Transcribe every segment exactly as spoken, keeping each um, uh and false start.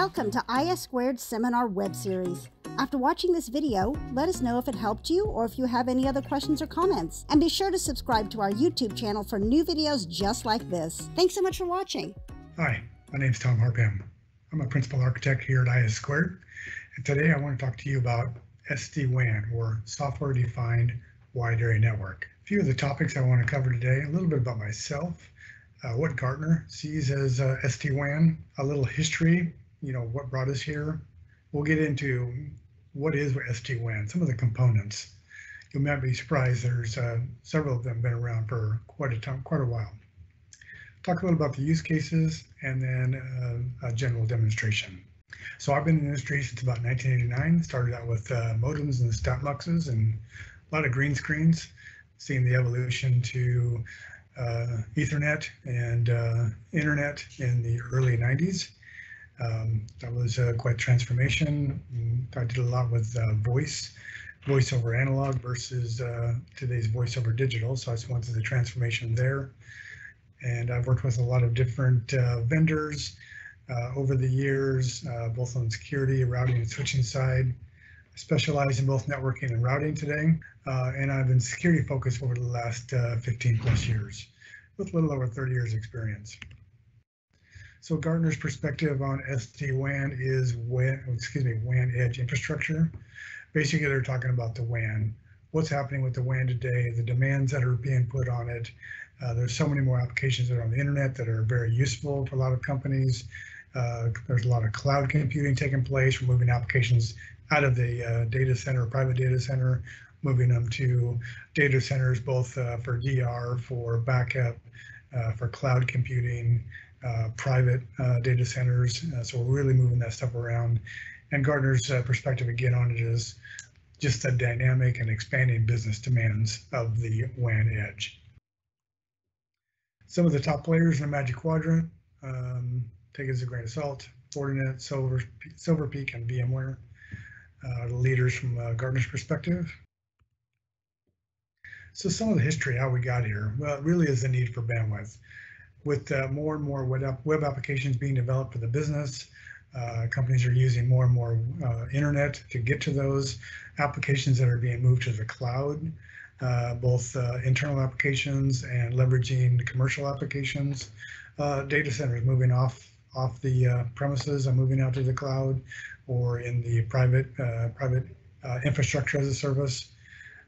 Welcome to I S Squared Seminar Web Series. After watching this video, let us know if it helped you or if you have any other questions or comments. And be sure to subscribe to our YouTube channel for new videos just like this. Thanks so much for watching. Hi, my name is Tom Harpham. I'm a principal architect here at I S Squared. And today I want to talk to you about S D WAN, or Software Defined Wide Area Network. A few of the topics I want to cover today, a little bit about myself, uh, what Gartner sees as uh, S D WAN, a little history, you know, what brought us here. We'll get into what is S D WAN, some of the components. You might be surprised there's uh, several of them been around for quite a time, quite a while. Talk a little about the use cases and then uh, a general demonstration. So I've been in the industry since about nineteen eighty-nine, started out with uh, modems and stat luxes and a lot of green screens, seeing the evolution to uh, Ethernet and uh, Internet in the early nineties. Um, that was uh, quite a transformation. I did a lot with uh, voice, voice over analog versus uh, today's voice over digital. So I just went through the transformation there. And I've worked with a lot of different uh, vendors uh, over the years, uh, both on security, routing and switching side. I specialize in both networking and routing today. Uh, and I've been security focused over the last uh, fifteen plus years with a little over thirty years experience. So Gartner's perspective on S D WAN is WAN, excuse me, WAN edge infrastructure. Basically, they're talking about the WAN, what's happening with the WAN today, the demands that are being put on it. Uh, there's so many more applications that are on the internet that are very useful for a lot of companies. Uh, there's a lot of cloud computing taking place, moving applications out of the uh, data center, private data center, moving them to data centers, both uh, for D R, for backup, uh, for cloud computing, Uh, private uh, data centers, uh, so we're really moving that stuff around. And Gartner's uh, perspective again on it is just the dynamic and expanding business demands of the WAN edge. Some of the top players in the Magic Quadrant, um, take it as a grain of salt, Fortinet, Silver, Silver Peak, and VMware, uh, the leaders from uh, Gartner's perspective. So some of the history, how we got here, well, it really is the need for bandwidth. With uh, more and more web, app web applications being developed for the business, uh, companies are using more and more uh, internet to get to those applications that are being moved to the cloud, uh, both uh, internal applications and leveraging commercial applications. Uh, data centers moving off off the uh, premises and moving out to the cloud, or in the private uh, private uh, infrastructure as a service.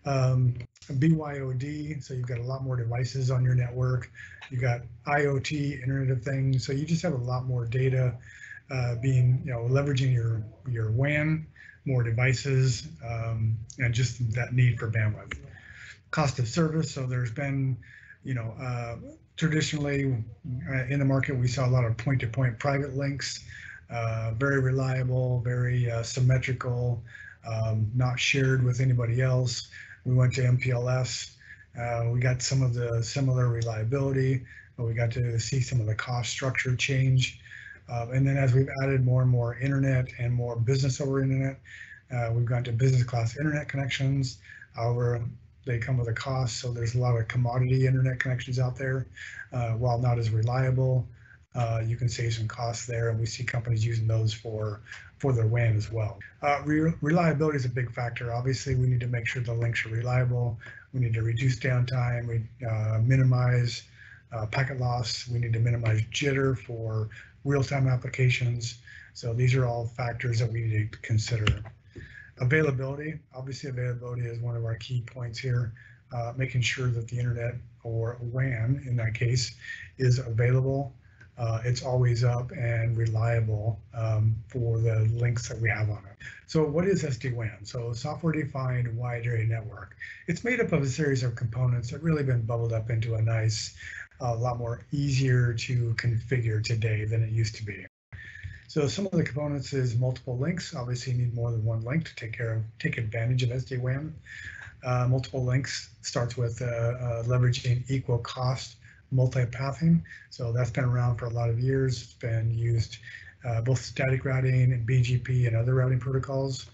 Um, B Y O D, so you've got a lot more devices on your network. You've got I O T, Internet of Things, so you just have a lot more data uh, being, you know, leveraging your, your WAN, more devices, um, and just that need for bandwidth. Cost of service, so there's been, you know, uh, traditionally uh, in the market, we saw a lot of point-to-point private links, uh, very reliable, very uh, symmetrical, um, not shared with anybody else. We went to M P L S, uh, we got some of the similar reliability, but we got to see some of the cost structure change. Uh, and then as we've added more and more internet and more business over internet, uh, we've gone to business class internet connections. However, they come with a cost, so there's a lot of commodity internet connections out there. Uh, while not as reliable, uh, you can save some costs there, and we see companies using those for for their WAN as well. Uh, re reliability is a big factor. Obviously, we need to make sure the links are reliable. We need to reduce downtime, we uh, minimize uh, packet loss. We need to minimize jitter for real-time applications. So these are all factors that we need to consider. Availability, obviously availability is one of our key points here. Uh, making sure that the internet, or WAN in that case, is available. Uh, it's always up and reliable um, for the links that we have on it. So what is S D WAN? So Software Defined Wide Area Network. It's made up of a series of components that really been bubbled up into a nice, a uh, lot more easier to configure today than it used to be. So some of the components is multiple links. Obviously you need more than one link to take care of, take advantage of S D WAN. Uh, multiple links starts with uh, uh, leveraging equal cost multipathing, so that's been around for a lot of years. It's been used uh, both static routing and B G P and other routing protocols.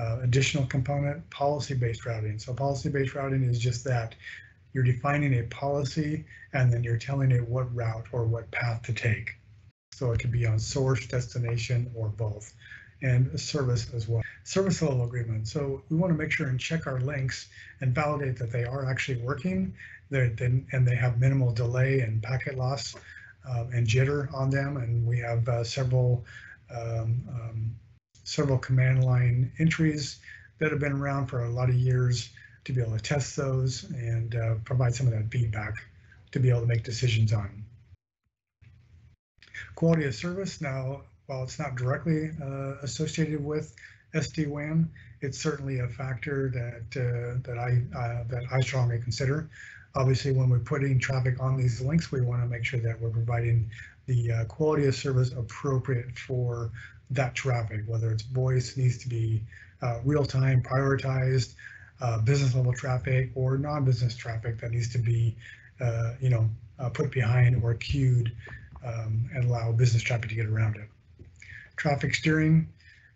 Uh, additional component, policy-based routing. So policy-based routing is just that. You're defining a policy and then you're telling it what route or what path to take. So it can be on source, destination, or both, and service as well. Service level agreement. So we want to make sure and check our links and validate that they are actually working, they're, they, and they have minimal delay and packet loss um, and jitter on them. And we have uh, several um, um, several command line entries that have been around for a lot of years to be able to test those and uh, provide some of that feedback to be able to make decisions on. Quality of service. Now, while it's not directly uh, associated with S D WAN, it's certainly a factor that uh, that I uh, that I strongly consider. Obviously, when we're putting traffic on these links, we want to make sure that we're providing the uh, quality of service appropriate for that traffic. Whether it's voice, needs to be uh, real time, prioritized, uh, business level traffic, or non-business traffic that needs to be, uh, you know, uh, put behind or queued. Um, and allow business traffic to get around it. Traffic steering.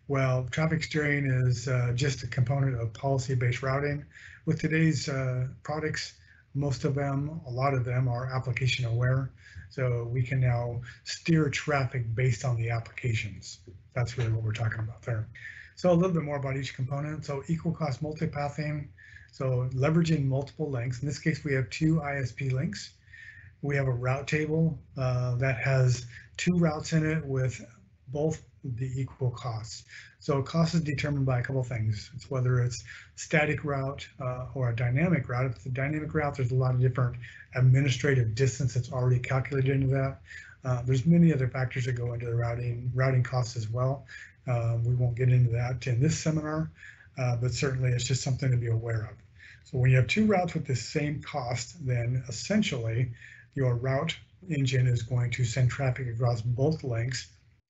Well, traffic steering is uh, just a component of policy-based routing. With today's uh, products, most of them, a lot of them are application aware. So we can now steer traffic based on the applications. That's really what we're talking about there. So a little bit more about each component. So equal cost multipathing. So leveraging multiple links. In this case, we have two I S P links. We have a route table uh, that has two routes in it with both the equal costs. So cost is determined by a couple of things. It's whether it's static route uh, or a dynamic route. If it's a dynamic route, there's a lot of different administrative distance that's already calculated into that. Uh, there's many other factors that go into the routing, routing costs as well. Uh, we won't get into that in this seminar, uh, but certainly it's just something to be aware of. So when you have two routes with the same cost, then essentially, your route engine is going to send traffic across both links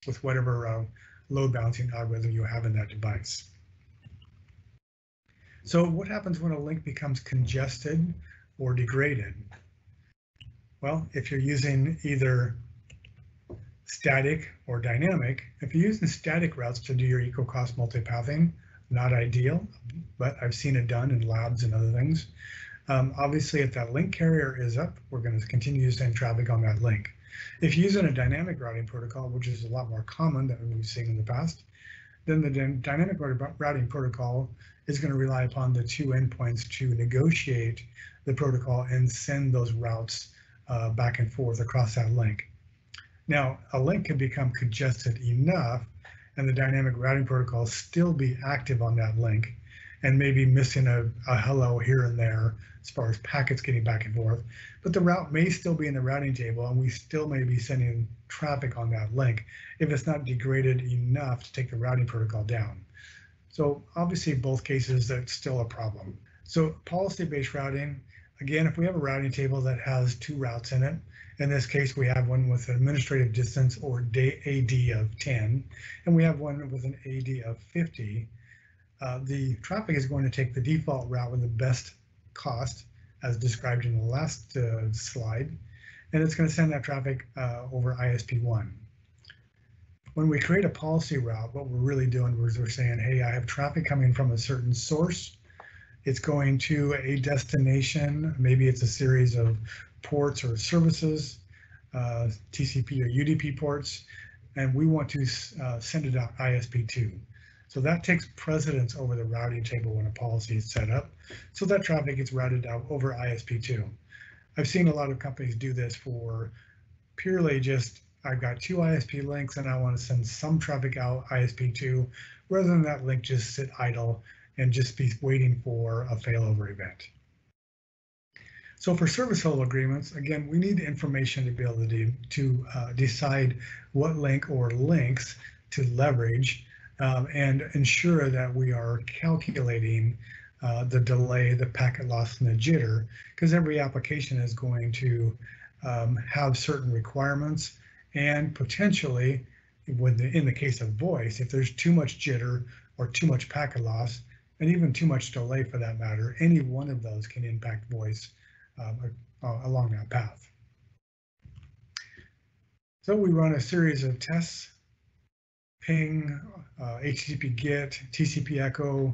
with whatever uh, load balancing algorithm you have in that device. So what happens when a link becomes congested or degraded? Well, if you're using either static or dynamic, if you're using static routes to do your equal cost multipathing, not ideal, but I've seen it done in labs and other things. Um, obviously, if that link carrier is up, we're going to continue to send traffic on that link. If you're using a dynamic routing protocol, which is a lot more common than we've seen in the past, then the dynamic routing protocol is going to rely upon the two endpoints to negotiate the protocol and send those routes uh, back and forth across that link. Now, a link can become congested enough, and the dynamic routing protocol still be active on that link, and maybe missing a, a hello here and there as far as packets getting back and forth. But the route may still be in the routing table, and we still may be sending traffic on that link if it's not degraded enough to take the routing protocol down. So obviously, in both cases, that's still a problem. So policy-based routing, again, if we have a routing table that has two routes in it, in this case, we have one with an administrative distance or A D of ten, and we have one with an A D of fifty. Uh, the traffic is going to take the default route with the best cost, as described in the last uh, slide, and it's going to send that traffic uh, over I S P one. When we create a policy route, what we're really doing is we're saying, hey, I have traffic coming from a certain source. It's going to a destination. Maybe it's a series of ports or services, uh, T C P or U D P ports, and we want to uh, send it out I S P two. So that takes precedence over the routing table when a policy is set up. So that traffic gets routed out over I S P two. I've seen a lot of companies do this for purely just, I've got two I S P links and I want to send some traffic out I S P two, rather than that link just sit idle and just be waiting for a failover event. So for service level agreements, again, we need information to be able to, de to uh, decide what link or links to leverage. Um, and ensure that we are calculating uh, the delay, the packet loss, and the jitter, because every application is going to um, have certain requirements, and potentially, when the, in the case of voice, if there's too much jitter or too much packet loss, and even too much delay for that matter, any one of those can impact voice um, along that path. So we run a series of tests. Ping, uh, H T T P GET, T C P echo,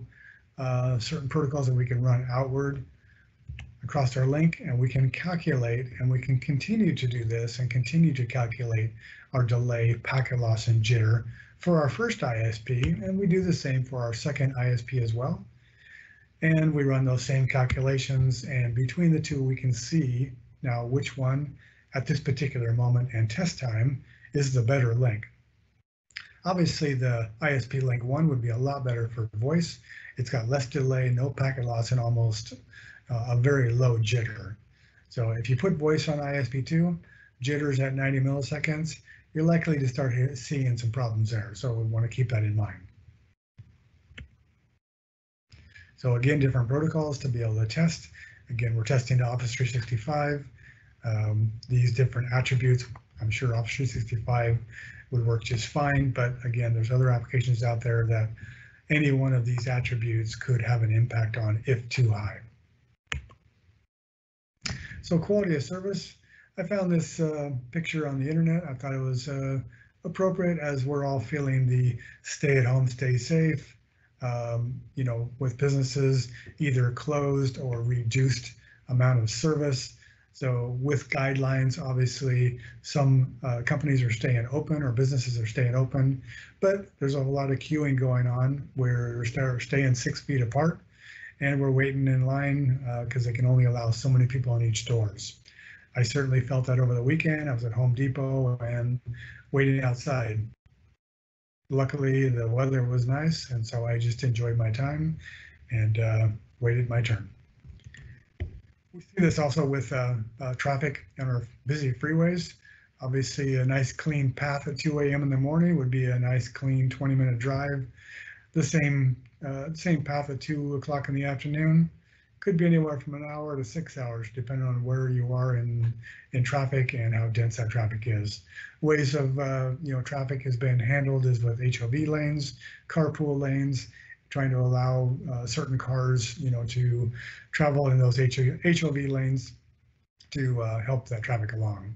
uh, certain protocols that we can run outward across our link, and we can calculate, and we can continue to do this and continue to calculate our delay, packet loss, and jitter for our first I S P, and we do the same for our second I S P as well. And we run those same calculations, and between the two, we can see now which one at this particular moment and test time is the better link. Obviously, the I S P link one would be a lot better for voice. It's got less delay, no packet loss, and almost uh, a very low jitter. So if you put voice on I S P two, jitters at ninety milliseconds, you're likely to start seeing some problems there. So we want to keep that in mind. So again, different protocols to be able to test. Again, we're testing to Office three sixty-five. Um, these different attributes, I'm sure Office three sixty-five would work just fine, but again, there's other applications out there that any one of these attributes could have an impact on if too high. So quality of service, I found this uh, picture on the internet. I thought it was uh, appropriate as we're all feeling the stay at home, stay safe, um, you know, with businesses either closed or reduced amount of service. So with guidelines, obviously, some uh, companies are staying open or businesses are staying open, but there's a lot of queuing going on where they're staying six feet apart and we're waiting in line because uh, they can only allow so many people in each doors. I certainly felt that over the weekend. I was at Home Depot and waiting outside. Luckily, the weather was nice, and so I just enjoyed my time and uh, waited my turn. We see this also with uh, uh, traffic on our busy freeways. Obviously, a nice clean path at two A M in the morning would be a nice clean twenty minute drive. The same uh, same path at two o'clock in the afternoon could be anywhere from an hour to six hours, depending on where you are in in traffic and how dense that traffic is. Ways of uh, you know traffic has been handled is with H O V lanes, carpool lanes, trying to allow uh, certain cars, you know, to travel in those H O V lanes to uh, help that traffic along.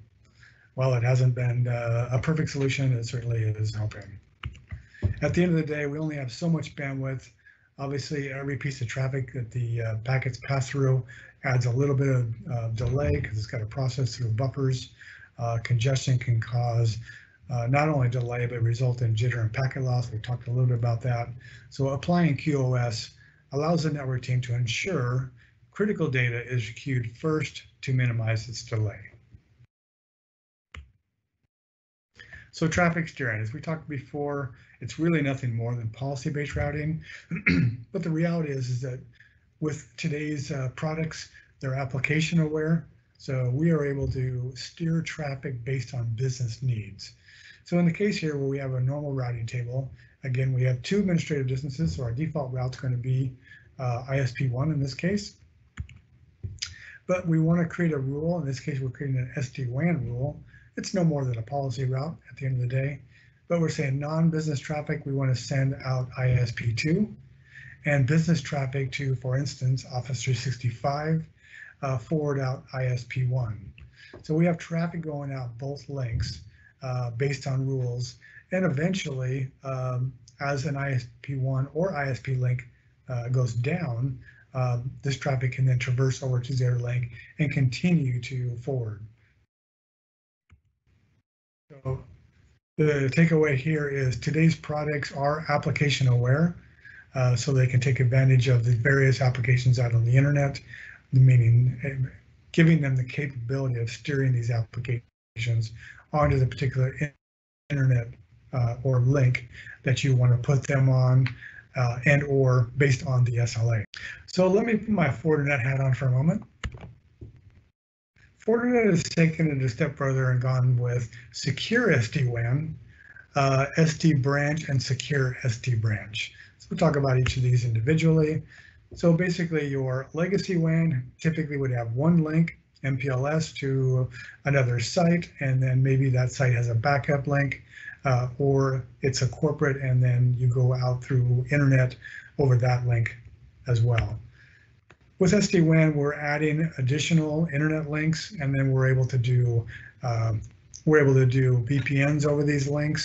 While it hasn't been uh, a perfect solution, it certainly is helping. At the end of the day, we only have so much bandwidth. Obviously, every piece of traffic that the uh, packets pass through adds a little bit of uh, delay because it's got to process through buffers. Uh, congestion can cause Uh, not only delay, but result in jitter and packet loss. We talked a little bit about that. So applying Q O S allows the network team to ensure critical data is queued first to minimize its delay. So traffic steering, as we talked before, it's really nothing more than policy-based routing. But the reality is, is that with today's uh, products, they're application aware. So we are able to steer traffic based on business needs. So in the case here where we have a normal routing table, again, we have two administrative distances, so our default route's going to be uh, I S P one in this case. But we want to create a rule. In this case, we're creating an S D WAN rule. It's no more than a policy route at the end of the day, but we're saying non-business traffic, we want to send out I S P two, and business traffic to, for instance, Office three sixty-five, Uh, forward out I S P one. So we have traffic going out both links uh, based on rules, and eventually um, as an I S P one or I S P link uh, goes down, uh, this traffic can then traverse over to the other link and continue to forward. So the takeaway here is today's products are application aware, uh, so they can take advantage of the various applications out on the internet, meaning giving them the capability of steering these applications onto the particular internet uh, or link that you want to put them on uh, and or based on the S L A. So let me put my Fortinet hat on for a moment. Fortinet has taken it a step further and gone with secure S D WAN, uh, S D branch, and secure S D branch. So we'll talk about each of these individually. So basically your legacy W A N typically would have one link, M P L S, to another site, and then maybe that site has a backup link, uh, or it's a corporate, and then you go out through internet over that link as well. With S D WAN, we're adding additional internet links, and then we're able to do um, we're able to do V P Ns over these links.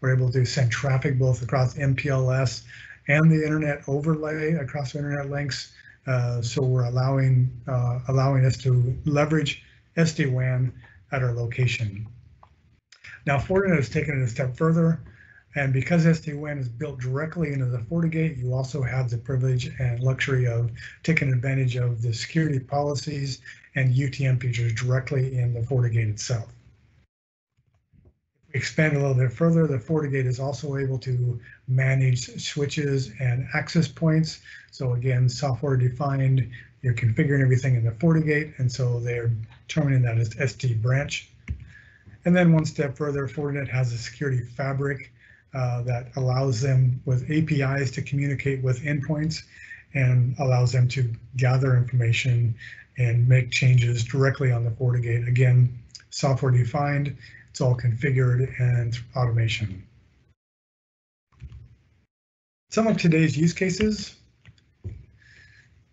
We're able to send traffic both across M P L S and the internet overlay across internet links. Uh, so we're allowing, uh, allowing us to leverage S D WAN at our location. Now Fortinet has taken it a step further, and because S D WAN is built directly into the FortiGate, you also have the privilege and luxury of taking advantage of the security policies and U T M features directly in the FortiGate itself. If we expand a little bit further, the FortiGate is also able to manage switches and access points. So again, software defined, you're configuring everything in the FortiGate, and so they're determining that as S D branch. And then one step further, Fortinet has a security fabric Uh, that allows them with A P Is to communicate with endpoints and allows them to gather information and make changes directly on the FortiGate. Again, software defined, it's all configured and automation. Some of today's use cases.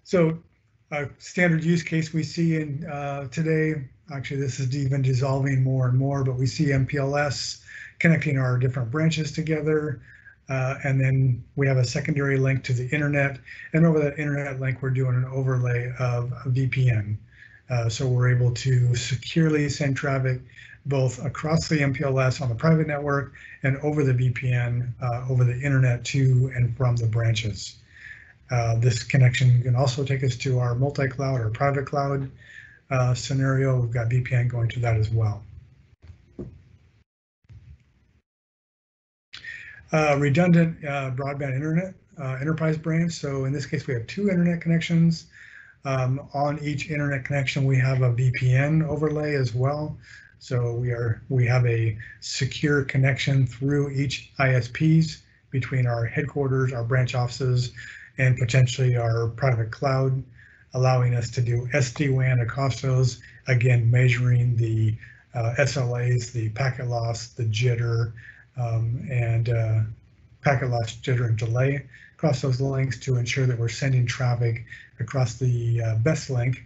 So a standard use case we see in uh, today, actually this is even dissolving more and more, but we see M P L S connecting our different branches together, uh, and then we have a secondary link to the internet, and over that internet link we're doing an overlay of V P N, uh, so we're able to securely send traffic both across the M P L S on the private network and over the V P N uh, over the internet to and from the branches. Uh, this connection can also take us to our multi-cloud or private cloud uh, scenario. We've got V P N going to that as well. Uh, redundant uh, broadband internet uh, enterprise branch. So in this case, we have two internet connections. Um, on each internet connection, we have a V P N overlay as well. So we are we have a secure connection through each I S Ps between our headquarters, our branch offices, and potentially our private cloud, allowing us to do S D WAN across those. Again, measuring the uh, S L As, the packet loss, the jitter. Um, and uh, packet loss, jitter, and delay across those links to ensure that we're sending traffic across the uh, best link,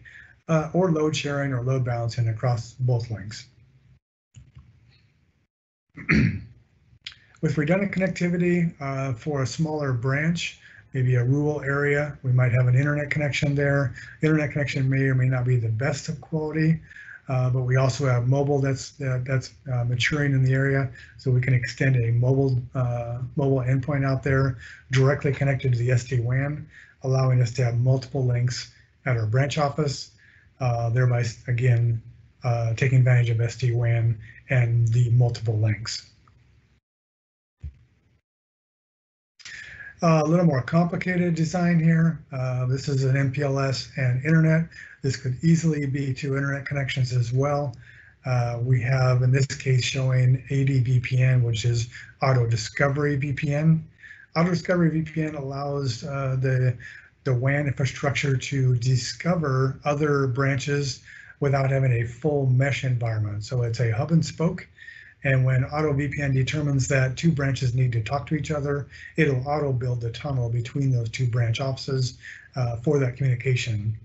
uh, or load sharing or load balancing across both links. With redundant connectivity uh, for a smaller branch, maybe a rural area, we might have an internet connection there. Internet connection may or may not be the best of quality. Uh, but we also have mobile that's uh, that's uh, maturing in the area, so we can extend a mobile uh, mobile endpoint out there directly connected to the S D WAN, allowing us to have multiple links at our branch office, uh, thereby again uh, taking advantage of S D WAN and the multiple links. Uh, a little more complicated design here. Uh, this is an M P L S and internet. This could easily be two internet connections as well. Uh, we have, in this case, showing A D V P N, which is Auto Discovery V P N. Auto Discovery V P N allows uh, the, the W A N infrastructure to discover other branches without having a full mesh environment. So it's a hub and spoke. And when Auto V P N determines that two branches need to talk to each other, it'll auto build the tunnel between those two branch offices uh, for that communication.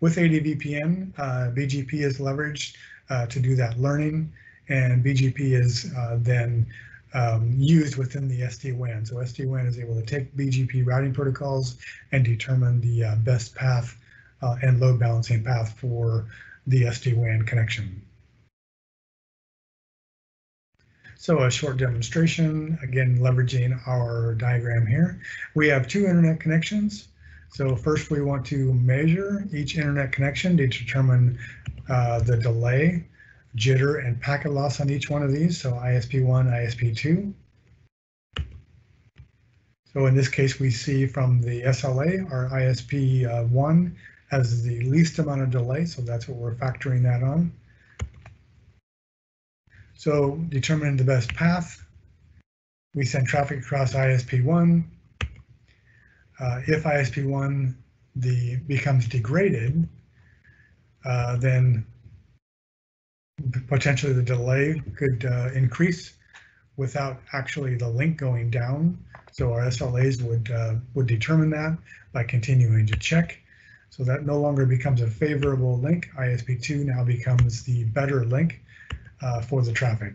With A D V P N, uh, B G P is leveraged uh, to do that learning, and B G P is uh, then um, used within the S D WAN. So S D WAN is able to take B G P routing protocols and determine the uh, best path uh, and load balancing path for the S D WAN connection. So a short demonstration, again, leveraging our diagram here. We have two internet connections. So first we want to measure each internet connection to determine uh, the delay, jitter, and packet loss on each one of these. So I S P one, I S P two. So in this case, we see from the S L A, our I S P one uh, has the least amount of delay. So that's what we're factoring that on. So determining the best path, we send traffic across I S P one. Uh, if I S P one the, becomes degraded, uh, then potentially the delay could uh, increase without actually the link going down. So our S L As would, uh, would determine that by continuing to check. So that no longer becomes a favorable link. I S P two now becomes the better link Uh, for the traffic.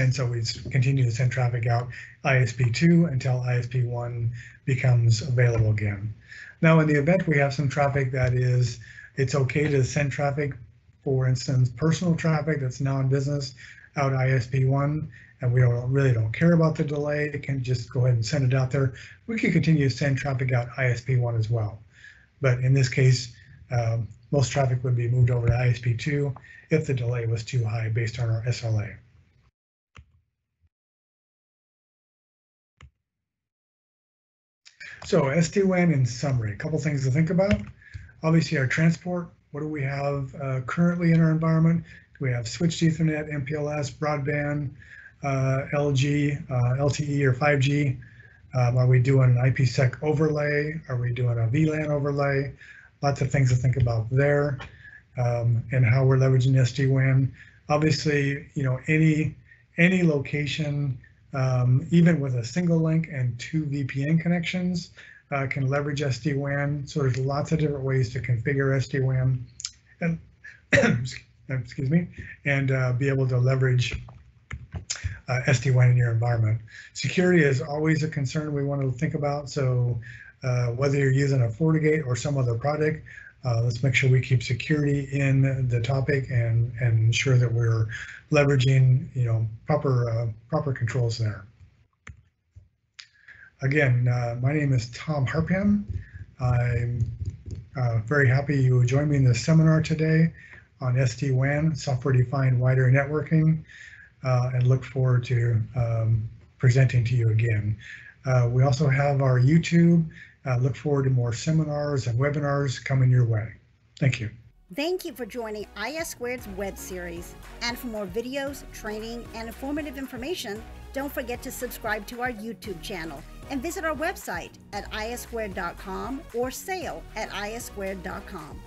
And so we continue to send traffic out I S P two until I S P one becomes available again. Now in the event we have some traffic that is, it's okay to send traffic, for instance, personal traffic that's non-business out I S V one, and we don't really don't care about the delay. It can just go ahead and send it out there. We can continue to send traffic out I S V one as well. But in this case, um, most traffic would be moved over to I S V two if the delay was too high based on our S L A. So S D WAN in summary, a couple things to think about. Obviously our transport, what do we have uh, currently in our environment? Do we have switched Ethernet, M P L S, broadband, uh, L G, uh, L T E or five G? Um, are we doing an IPsec overlay? Are we doing a V LAN overlay? Lots of things to think about there, um, and how we're leveraging S D WAN. Obviously, you know, any, any location, um, even with a single link and two V P N connections, uh, can leverage S D WAN. So there's lots of different ways to configure S D WAN, and excuse me, and uh, be able to leverage uh, S D WAN in your environment. Security is always a concern we want to think about. So. Uh, whether you're using a FortiGate or some other product, uh, let's make sure we keep security in the topic and, and ensure that we're leveraging, you know, proper, uh, proper controls there. Again, uh, my name is Tom Harpham. I'm uh, very happy you joined me in this seminar today on S D WAN, software-defined wider networking, uh, and look forward to um, presenting to you again. Uh, we also have our YouTube. Uh, look forward to more seminars and webinars coming your way. Thank you. Thank you for joining I S Squared's web series. And for more videos, training, and informative information, don't forget to subscribe to our YouTube channel and visit our website at I S squared dot com or sale at I S squared dot com.